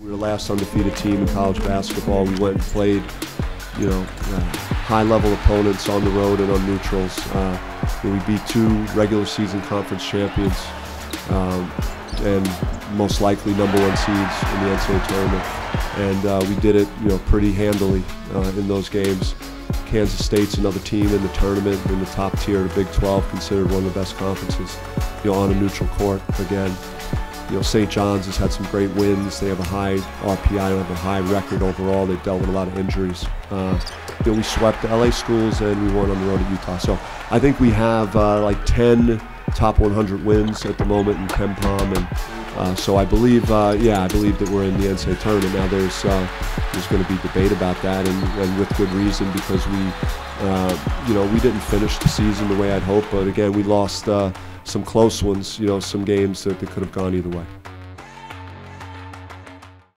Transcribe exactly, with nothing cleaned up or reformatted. We were the last undefeated team in college basketball. We went and played, you know, uh, high-level opponents on the road and on neutrals. Uh, we beat two regular season conference champions um, and most likely number one seeds in the N C double A tournament. And uh, we did it, you know, pretty handily uh, in those games. Kansas State's another team in the tournament, in the top tier of the Big twelve, considered one of the best conferences, you know, on a neutral court again. You know, Saint John's has had some great wins. They have a high R P I, they have a high record overall. They've dealt with a lot of injuries. Uh, you know, we swept the L A schools and we won on the road at Utah. So I think we have uh, like ten top one hundred wins at the moment in KenPom, and uh, so I believe, uh, yeah, I believe that we're in the N C double A tournament. Now there's uh, there's going to be debate about that, and, and with good reason, because we, uh, you know, we didn't finish the season the way I'd hoped, but again, we lost uh, some close ones, you know, some games that, that could have gone either way.